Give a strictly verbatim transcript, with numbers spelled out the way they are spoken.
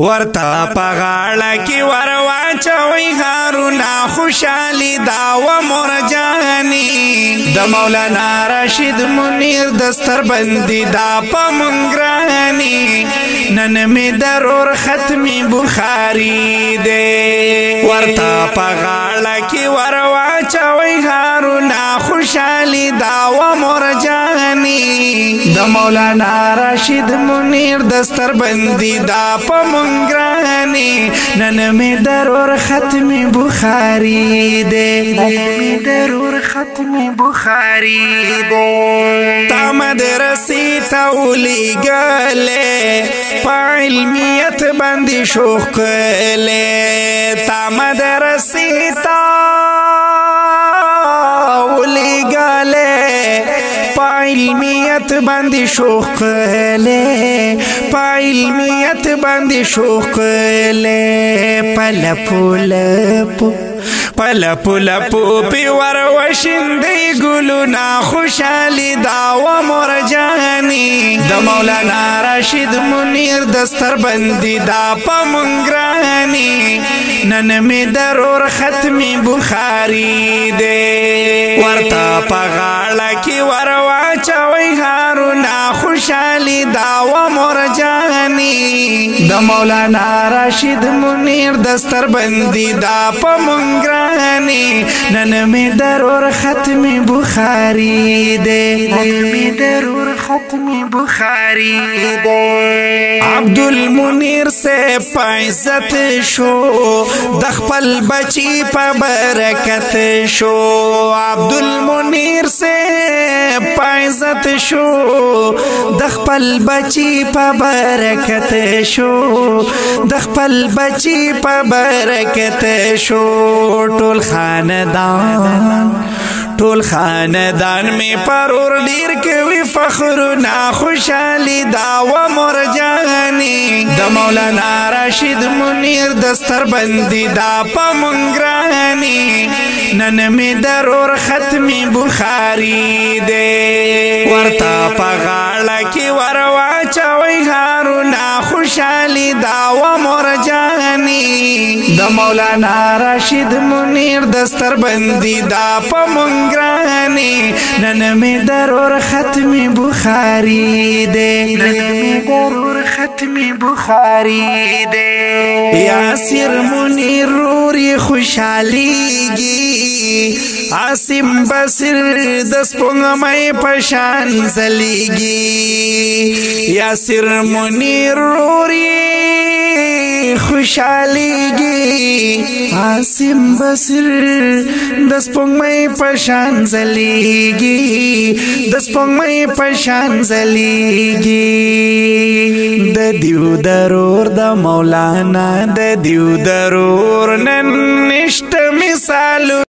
ورتا پغاڑا کی وروا چوئی خارونا خوشالی داو مرجانی دا مولانا راشد منیر دستر بندی دا پا منگرانی ننمی درور ختمی بخاری دے ورتا پغاڑا کی وروا چوئی خارونا خوشالی داو مرجانی دا مولانا راشد منیر دستر بندی دا پا منگرانی گرانی نن می درور ختم بخاری دے نن می درور ختم بخاری دے تامد رسی تولی گلے پا علمیت بندی شوخ کلے تامد رسی تولی گلے پا علمیت بندی شوخ کلے پا علمیت بندی شوق لے پلا پولا پو پلا پولا پو پی وروشن دی گلونا خوشالی داو مرجانی دا مولانا راشد منیر دستر بندی دا پا منگرانی ننمی درور ختمی بخاری دے ورطا پا غالا کی ورواچوئی حارونا خوشالی داو مرجانی دا مولانا راشد منیر دستر بندی دا پا منگرانی ننمی درور ختمی بخاری دے ننمی درور ختمی بخاری دے عبدالمنیر سے پائزت شو دخپل بچی پا برکت شو عبدالمنیر سے پائزت شو دخپل بچی پا برکت شو دخپل بچی پا برکت شو ٹول خاندان ټول خاندان می پرور ډیر کوي فخر نا خوشالي داو مرجانی د مولانا راشد منیر دستر بندی دا پمنګرانی نن می درور ختمی بخاری دے ورتا پغاړه کی وروا چوي هارونا خوشالي داو مرجانی د مولانا راشد منیر دستر بندی دا پمنګرانی گرانی نن می درور ختم بخاری دے نن می درور ختم بخاری دے یاسر منیر روری خوشحالی گی عاصم بصیر دس پنگمائی پشان زلی گی یاسر منیر روری خوشحالی گی عاصم بصیر دس پنگمائی پشان زلیگی دس پنگمائی پشان زلیگی دا دیو درور دا مولانا دا دیو درور نن نشت مثالو